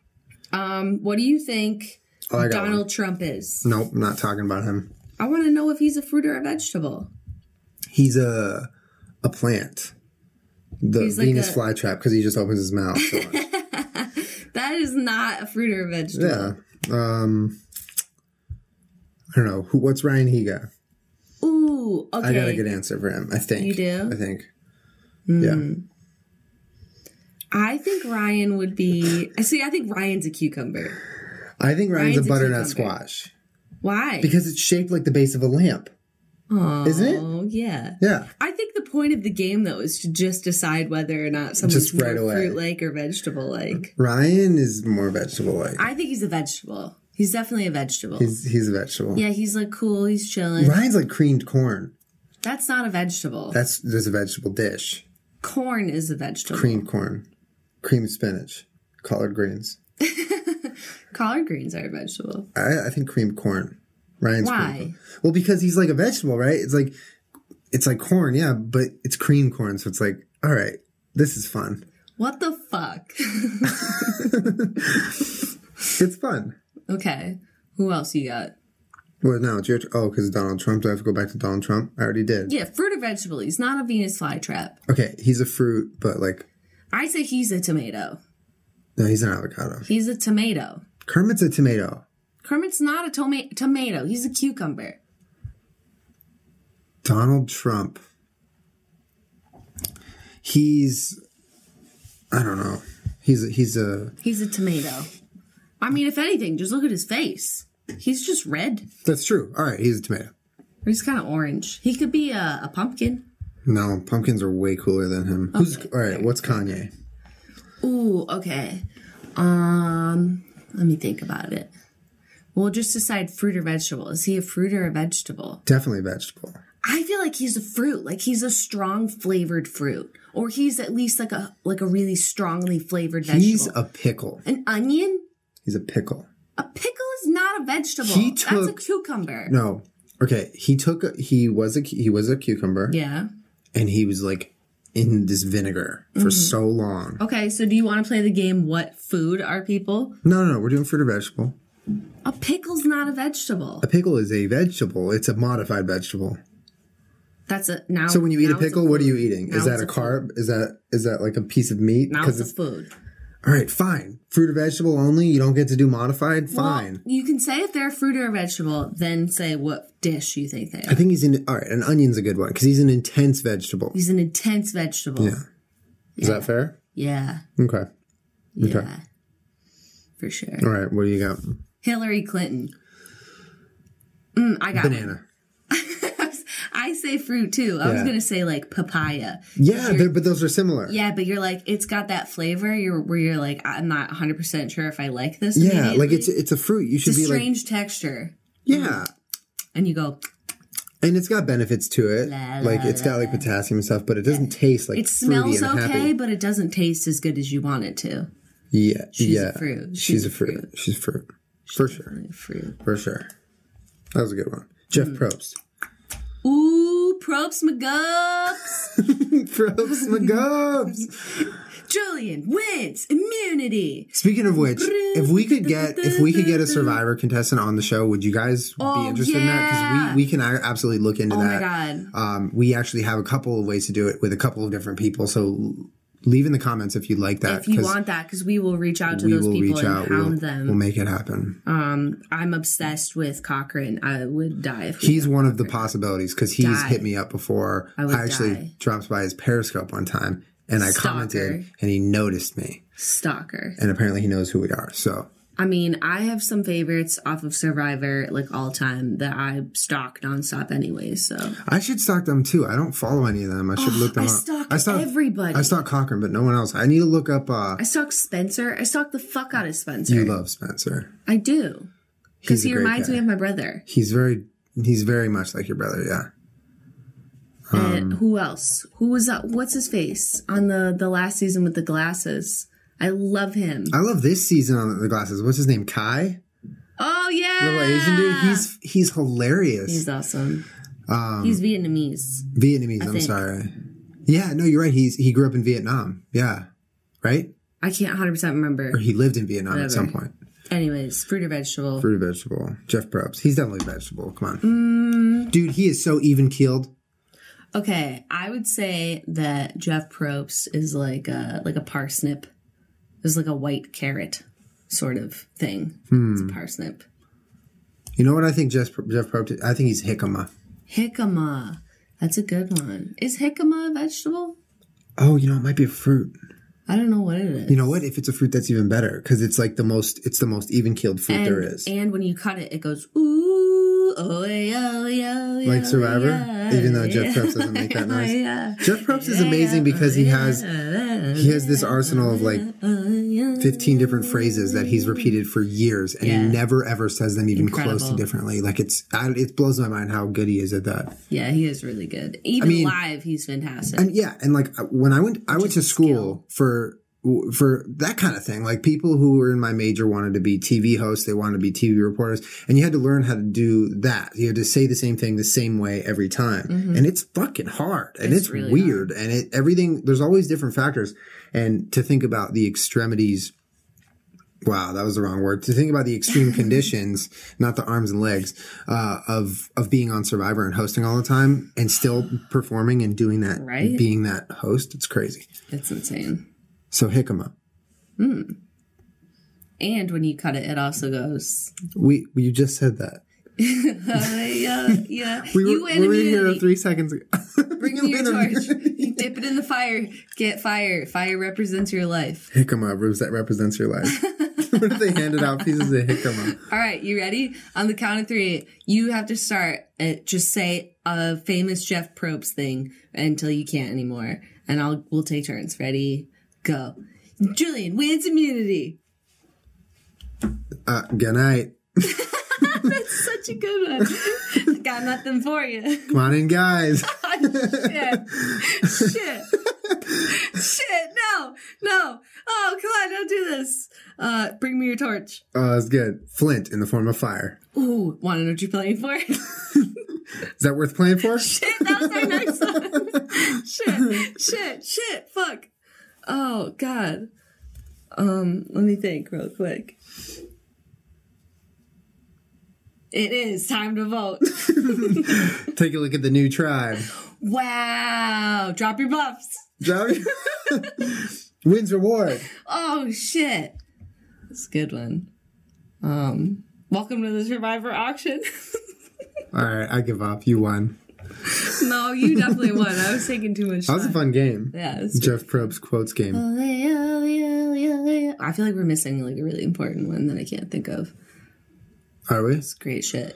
Um, what do you think oh, Donald one. Trump is? Nope, not talking about him. I want to know if he's a fruit or a vegetable. He's a a plant. The he's Venus like flytrap, because he just opens his mouth so much. That is not a fruit or a vegetable. Yeah. Um, I don't know. Who, what's Ryan Higa? Ooh, okay. I got a good answer for him, I think. You do? I think. Mm. Yeah. I think Ryan would be... See, I think Ryan's a cucumber. I think Ryan's, Ryan's a butternut squash. Why? Because it's shaped like the base of a lamp. Oh, isn't it? Oh, yeah. Yeah. I think the point of the game, though, is to just decide whether or not someone's just right more fruit-like or vegetable-like. Ryan is more vegetable-like. I think he's a vegetable. He's definitely a vegetable. He's, he's a vegetable. Yeah, he's, like, cool. He's chilling. Ryan's like creamed corn. That's not a vegetable. That's there's a vegetable dish. Corn is a vegetable. Creamed corn. Creamed spinach. Collard greens. Collard greens are a vegetable. I, I think creamed corn. Ryan's Why? Cream. Well, because he's like a vegetable, right? It's like it's like corn, yeah, but it's cream corn, so it's like, all right, this is fun. What the fuck? It's fun. Okay. Who else you got? Well, no, it's your oh, because Donald Trump. Do I have to go back to Donald Trump? I already did. Yeah, fruit or vegetable. He's not a Venus flytrap. Okay, he's a fruit, but like I say he's a tomato. No, he's an avocado. He's a tomato. Kermit's a tomato. Kermit's not a toma tomato. He's a cucumber. Donald Trump. He's, I don't know. He's a, he's a... He's a tomato. I mean, if anything, just look at his face. He's just red. That's true. All right, he's a tomato. Or he's kind of orange. He could be a, a pumpkin. No, pumpkins are way cooler than him. Okay. Who's, all right, what's Kanye? Ooh, okay. Um, let me think about it. We'll just decide fruit or vegetable. Is he a fruit or a vegetable? Definitely a vegetable. I feel like he's a fruit. Like he's a strong flavored fruit. Or he's at least like a like a really strongly flavored vegetable. He's a pickle. An onion? He's a pickle. A pickle is not a vegetable. He took, That's a cucumber. No. Okay. He took a, he was a he was a cucumber. Yeah. And he was like in this vinegar for mm-hmm. so long. Okay, so do you want to play the game what food are people? No, no, no. We're doing fruit or vegetable. A pickle's not a vegetable. A pickle is a vegetable. It's a modified vegetable. That's a now. So when you eat a pickle, a what are you eating? Now is that a, a carb? Food. Is that is that like a piece of meat? Now it's, it's a food. All right, fine. Fruit or vegetable only. You don't get to do modified. Fine. Well, you can say if they're a fruit or a vegetable, then say what dish you think they are. I think he's in. All right, an onion's a good one because he's an intense vegetable. He's an intense vegetable. Yeah. yeah. Is that fair? Yeah. Okay. Yeah. Okay. For sure. All right. What do you got? Hillary Clinton. Mm, I got banana. I say fruit too. I yeah. was gonna say like papaya. Yeah, but, but those are similar. Yeah, but you're like it's got that flavor. You're where you're like I'm not one hundred percent sure if I like this. Yeah, like it's it's a fruit. You should it's a be strange like, texture. Yeah, and you go. And it's got benefits to it. La, la, like it's got like potassium and stuff, but it doesn't yeah. taste like. It smells and okay, happy. But it doesn't taste as good as you want it to. Yeah, she's yeah. a fruit. She's, she's a fruit. fruit. She's fruit. For sure. Fruit. For sure. That was a good one. Jeff mm. Probst. Ooh, Probst McGubs. Probst McGubs. Julian wins immunity. Speaking of which, if we could get if we could get a Survivor contestant on the show, would you guys oh, be interested yeah. in that? Because we, we can absolutely look into oh that. Oh my god. Um, we actually have a couple of ways to do it with a couple of different people. So leave in the comments if you like that. If you want that, because we will reach out to those people and hound them. We'll make it happen. Um, I'm obsessed with Cochran. I would die if he's one of the possibilities because he's hit me up before. I actually dropped by his Periscope one time and I commented and he noticed me. Stalker. And apparently he knows who we are. So I mean, I have some favorites off of Survivor, like, all time that I stalk nonstop anyway, so. I should stalk them, too. I don't follow any of them. I should oh, look them I up. Stalk I stalk everybody. I stalk Cochran, but no one else. I need to look up. Uh, I stalk Spencer. I stalk the fuck out of Spencer. You love Spencer. I do. Because he reminds guy. me of my brother. He's very, he's very much like your brother, yeah. Um, and who else? Who was that? What's his face on the, the last season with the glasses? I love him. I love this season on the glasses. What's his name? Kai? Oh, yeah. Little Asian dude. He's, he's hilarious. He's awesome. Um, he's Vietnamese. Vietnamese. I I'm think. sorry. Yeah, no, you're right. He's He grew up in Vietnam. Yeah. Right? I can't one hundred percent remember. Or he lived in Vietnam Whatever. at some point. Anyways, fruit or vegetable? Fruit or vegetable. Jeff Probst. He's definitely vegetable. Come on. Mm. Dude, he is so even-keeled. Okay, I would say that Jeff Probst is like a, like a parsnip. It's like a white carrot sort of thing. Hmm. It's a parsnip. You know what I think Jeff, Jeff Probst is? I think he's jicama. Jicama. That's a good one. Is jicama a vegetable? Oh, you know, it might be a fruit. I don't know what it is. You know what? If it's a fruit, that's even better because it's like the most, it's the most even-keeled fruit and, there is. And when you cut it, it goes, ooh, oh, yeah, oh, yeah, oh, yeah. Like Survivor? Yeah, even though Jeff yeah, Probst doesn't make that noise. Yeah, Jeff Probst is amazing because he has, he has this arsenal of like fifteen different phrases that he's repeated for years and yeah. he never ever says them even Incredible. close to differently. Like it's, I, it blows my mind how good he is at that. Yeah, he is really good. Even I mean, live, he's fantastic. And yeah, and like when I went, Which I went to school skill. for, for that kind of thing. Like people who were in my major wanted to be T V hosts. They wanted to be T V reporters. And you had to learn how to do that. You had to say the same thing the same way every time. Mm-hmm. And it's fucking hard. And it's, it's really weird. Hard. And it everything, there's always different factors. And to think about the extremities. Wow, that was the wrong word. To think about the extreme conditions, not the arms and legs, uh, of of being on Survivor and hosting all the time and still performing and doing that, right? Being that host. It's crazy. It's insane. So jicama. Mm. And when you cut it, it also goes. We you just said that. uh, yeah, yeah. We were, you win we were here three seconds ago. Bring me your torch. You dip it in the fire. Get fire. Fire represents your life. Jicama that represents your life. What if they handed out pieces of jicama? All right, you ready? On the count of three, you have to start. At, just say a famous Jeff Probst thing until you can't anymore, and I'll we'll take turns. Ready? Go. Julien wins immunity. Uh, good night. That's such a good one. Got nothing for you. Come on in, guys. Oh, shit. Shit. Shit. No. No. Oh, come on. Don't do this. Uh, bring me your torch. Oh, uh, that's good. Flint in the form of fire. Ooh. Want to know what you're playing for? Is that worth playing for? Shit. That was our next one. Shit. Shit. Shit. Fuck. Oh, God. Um, let me think real quick. It is time to vote. Take a look at the new tribe. Wow. Drop your buffs. Drop your... Wins reward. Oh, shit. That's a good one. Um, welcome to the Survivor auction. All right. I give up. You won. No, you definitely won. I was taking too much time. That was a fun game. Yeah. Jeff Probst quotes game. I feel like we're missing like a really important one that I can't think of. Are we? That's great shit.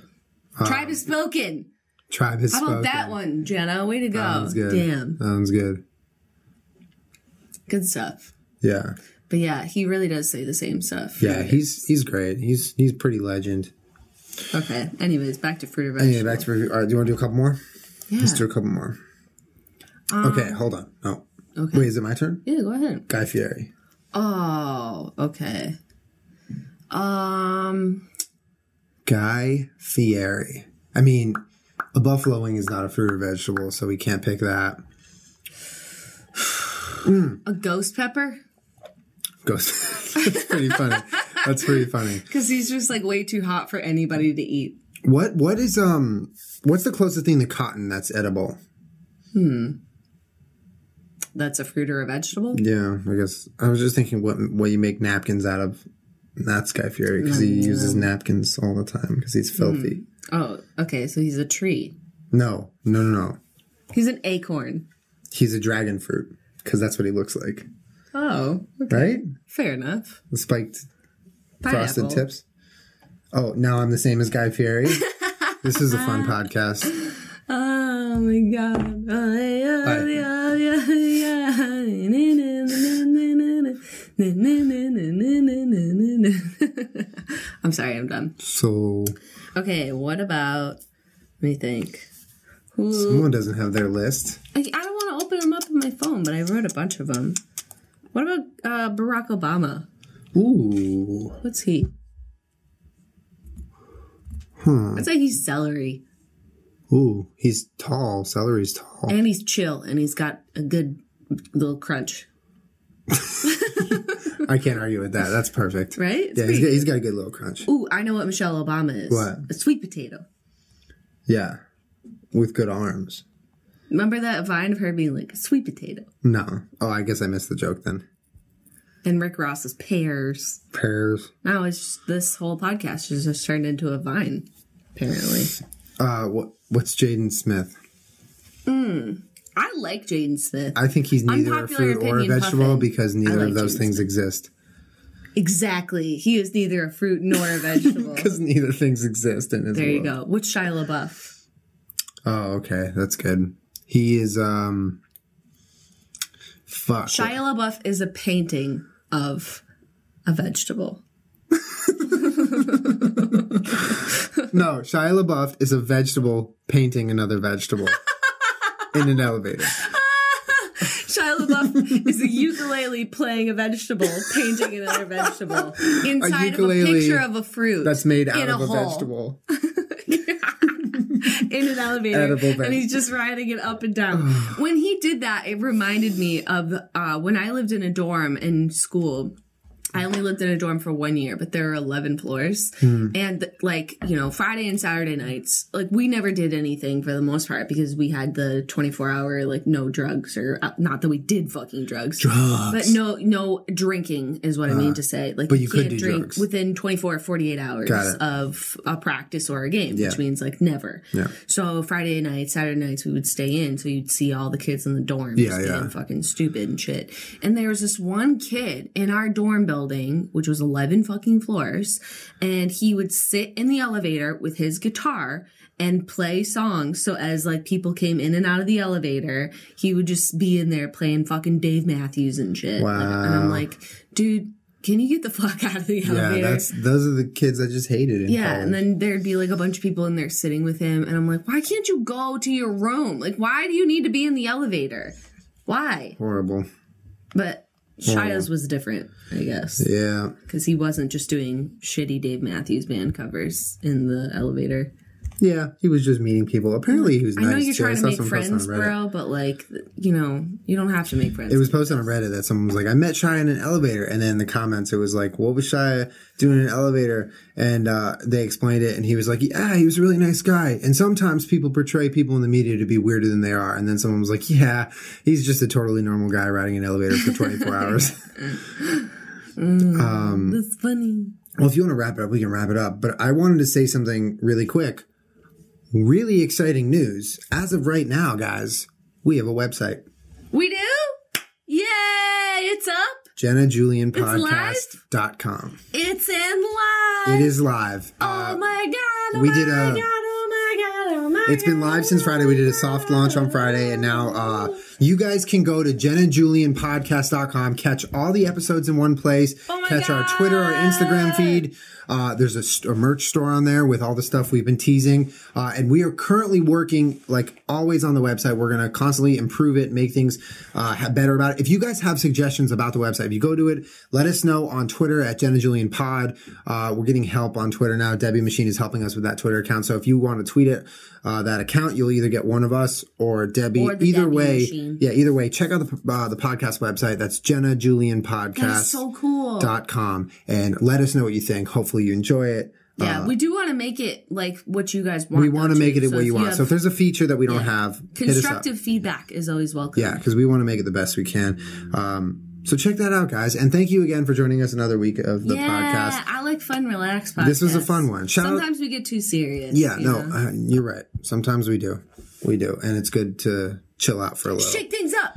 Uh, Tribe has spoken. Tribe has spoken. How about spoken. that one, Jenna? Way to go. That one's good. Damn. That one's good. Good stuff. Yeah. But yeah, he really does say the same stuff. Yeah, right? he's he's great. He's he's pretty legend. Okay. Anyways, back to fruit or vegetable. Anyway, back to fruit. All right, do you want to do a couple more? Yeah. Let's do a couple more. Um, okay, hold on. Oh. Okay. Wait, is it my turn? Yeah, go ahead. Guy Fieri. Oh, okay. Um... Guy Fieri. I mean, a buffalo wing is not a fruit or vegetable, so we can't pick that. Mm. A ghost pepper? Ghost. That's pretty funny. That's pretty funny. Because he's just like way too hot for anybody to eat. What? What is um? What's the closest thing to cotton that's edible? Hmm. That's a fruit or a vegetable? Yeah, I guess. I was just thinking what what you make napkins out of. That's Guy Fieri because he uses napkins all the time because he's filthy. Mm. Oh, okay. So he's a tree. No, no, no, no. He's an acorn. He's a dragon fruit because that's what he looks like. Oh, okay. Right? Fair enough. The spiked Pineapple. Frosted Tips. Oh, now I'm the same as Guy Fieri. This is a fun podcast. Oh my god. Oh, yeah, Bye. yeah, yeah, yeah. I'm sorry, I'm done. So. Okay, what about, let me think. Who, someone doesn't have their list. I, I don't want to open them up on my phone, but I wrote a bunch of them. What about uh, Barack Obama? Ooh. What's he? Hmm. It's like he's celery. Ooh, he's tall. Celery's tall. And he's chill, and he's got a good little crunch. I can't argue with that. That's perfect. Right? It's yeah, he's got, he's got a good little crunch. Ooh, I know what Michelle Obama is. What? A sweet potato. Yeah. With good arms. Remember that vine of her being like, sweet potato? No. Oh, I guess I missed the joke then. And Rick Ross's pears. Pears. Now it's just, this whole podcast is just turned into a vine, apparently. Uh, what what's Jaden Smith? Mm. I like Jaden Smith. I think he's neither Unpopular a fruit or a vegetable puffin. because neither like of those Jaden things Smith. exist. Exactly. He is neither a fruit nor a vegetable. Because neither things exist in his There you world. go. What's Shia LaBeouf? Oh, okay. That's good. He is, um... Fuck. Shia LaBeouf is a painting of a vegetable. No, Shia LaBeouf is a vegetable painting another vegetable in an elevator. Shia LaBeouf is a ukulele playing a vegetable, painting another vegetable inside a of a picture of a fruit that's made out of a, a vegetable. In an elevator, and he's just riding it up and down. When he did that, it reminded me of uh, when I lived in a dorm in school. I only lived in a dorm for one year, but there were eleven floors. Hmm. And, like, you know, Friday and Saturday nights, like, we never did anything for the most part because we had the twenty-four hour, like, no drugs or uh, not that we did fucking drugs. Drugs. But no no drinking is what uh, I mean to say. Like, but you, you could can't do drink drugs. Within twenty-four or forty-eight hours of a practice or a game, yeah. which means, like, never. Yeah. So Friday nights, Saturday nights, we would stay in. So you'd see all the kids in the dorms yeah, getting yeah. fucking stupid and shit. And there was this one kid in our dorm building. Building, which was eleven fucking floors, and he would sit in the elevator with his guitar and play songs. So as like people came in and out of the elevator, he would just be in there playing fucking Dave Matthews and shit. Wow. Like, and I'm like, dude, can you get the fuck out of the elevator? Yeah, that's, those are the kids I just hated in Yeah, college. And then there'd be like a bunch of people in there sitting with him, and I'm like, why can't you go to your room? Like, why do you need to be in the elevator? Why? Horrible. But Shia's was different, I guess. Yeah. Because he wasn't just doing shitty Dave Matthews Band covers in the elevator. Yeah, he was just meeting people. Apparently he was nice. I know you're trying to make friends, bro, but, like, you know, you don't have to make friends. It was posted on Reddit that someone was like, I met Shia in an elevator. And then in the comments, it was like, what was Shia doing in an elevator? And uh, they explained it, and he was like, yeah, he was a really nice guy. And sometimes people portray people in the media to be weirder than they are. And then someone was like, yeah, he's just a totally normal guy riding an elevator for twenty-four hours. mm, um, that's funny. Well, if you want to wrap it up, we can wrap it up. But I wanted to say something really quick. Really exciting news. As of right now, guys, we have a website. We do? Yay! It's up. Jenna Julien Podcast dot com. It's in live. It is live. Oh uh, my god. Oh we my did a, god. Oh my god. Oh my It's god, been live since Friday. We did a soft launch on Friday, and now uh you guys can go to Jenna Julien Podcast dot com, catch all the episodes in one place, oh my catch God. our Twitter, our Instagram feed. Uh, there's a, st a merch store on there with all the stuff we've been teasing. Uh, and we are currently working, like always, on the website. We're going to constantly improve it, make things uh, better about it. If you guys have suggestions about the website, if you go to it, let us know on Twitter at Jenna Julien Pod. Uh, we're getting help on Twitter now. Debbie Machine is helping us with that Twitter account. So if you want to tweet it, uh, that account, you'll either get one of us or Debbie. Or either Debbie way. Machine. Yeah, either way, check out the uh, the podcast website. That's Jenna Julien Podcast dot com, and let us know what you think. Hopefully you enjoy it. Yeah, uh, we do want to make it like what you guys want. We want to make it so what you want. You have, so if there's a feature that we don't yeah. have, constructive feedback is always welcome. Yeah, because we want to make it the best we can. Um, so check that out, guys. And thank you again for joining us another week of the yeah, podcast. Yeah, I like fun, relaxed podcasts. This was a fun one. Shout Sometimes out, we get too serious. Yeah, you no, uh, you're right. Sometimes we do. We do. And it's good to chill out for a little. Shake things up.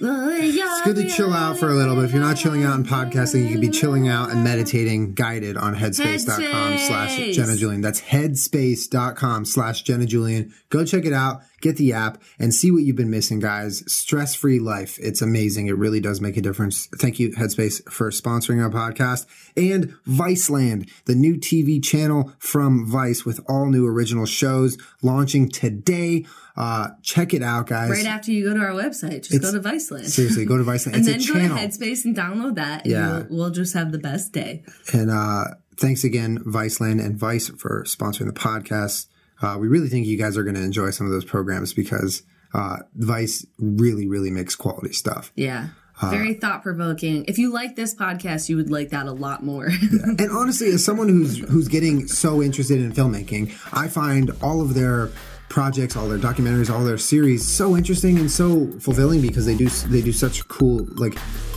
It's good to chill out for a little bit. If you're not chilling out in podcasting, you can be chilling out and meditating guided on headspace.com slash Jenna Julien. That's headspace.com slash Jenna Julien. Go check it out. Get the app and see what you've been missing, guys. Stress-free life. It's amazing. It really does make a difference. Thank you, Headspace, for sponsoring our podcast. And Viceland, the new T V channel from Vice with all new original shows launching today. Uh, check it out, guys. Right after you go to our website. Just it's, go to Viceland. Seriously, go to Viceland. And it's then a go channel. to Headspace and download that. And yeah. We'll, we'll just have the best day. And uh, thanks again, Viceland and Vice, for sponsoring the podcast. Uh, we really think you guys are going to enjoy some of those programs because uh, Vice really, really makes quality stuff. Yeah. Uh, Very thought-provoking. If you like this podcast, you would like that a lot more. Yeah. And honestly, as someone who's who's getting so interested in filmmaking, I find all of their projects, all their documentaries, all their series so interesting and so fulfilling because they do they do such cool, like,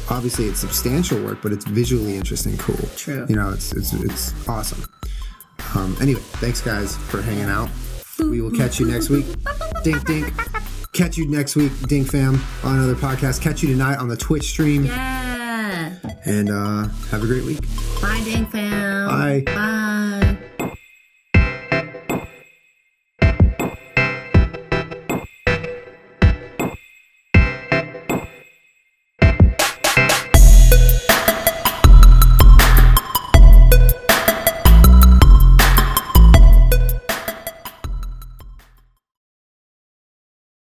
obviously it's substantial work, but it's visually interesting, cool. True. You know, it's it's it's awesome. Um, anyway, thanks guys for hanging out. We will catch you next week. Dink, dink. Catch you next week, Dink fam, on another podcast. Catch you tonight on the Twitch stream. Yeah. And uh, have a great week. Bye, Dink fam. Bye. Bye.